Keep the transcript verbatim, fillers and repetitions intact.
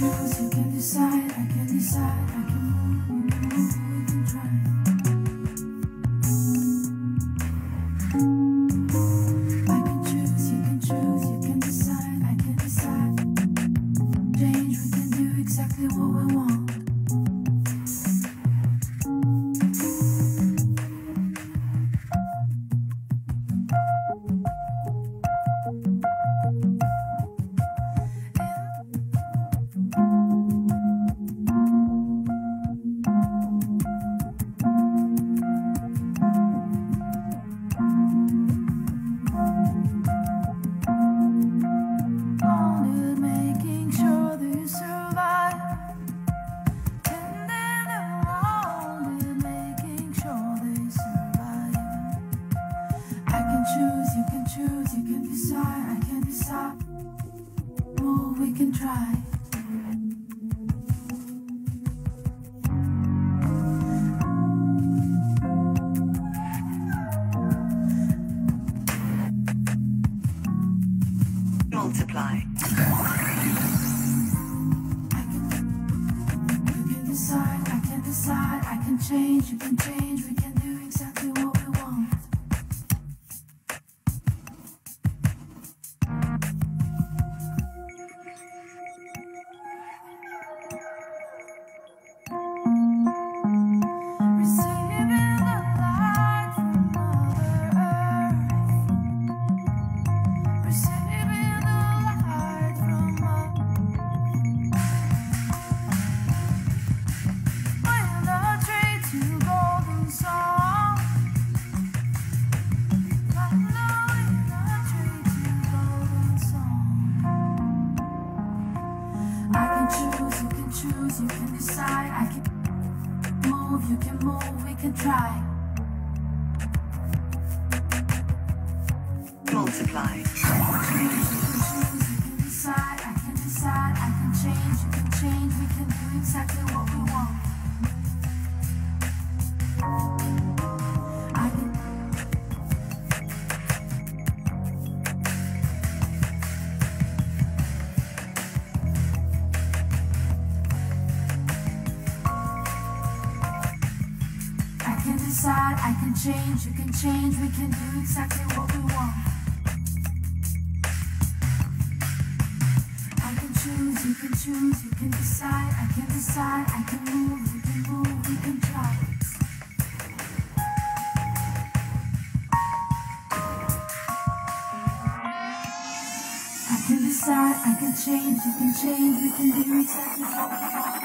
choose, you can decide, I can decide, I can move, we can move, we can try. I can choose, you can choose, you can decide, I can decide. Change, we can do exactly what we want. Try. Multiply. I can, you can decide, I can decide, I can change, you can change, we can do exactly what we want. You can decide, I can move, you can move, we can try. Multiply. You can choose, you can decide, I can decide, I can change, you can change, we can do exactly what we want. I can decide, I can change, you can change, we can do exactly what we want. I can choose, you can choose, you can decide, I can decide, I can move, you can move, we can try. I can decide, I can change, you can change, we can do exactly what we want.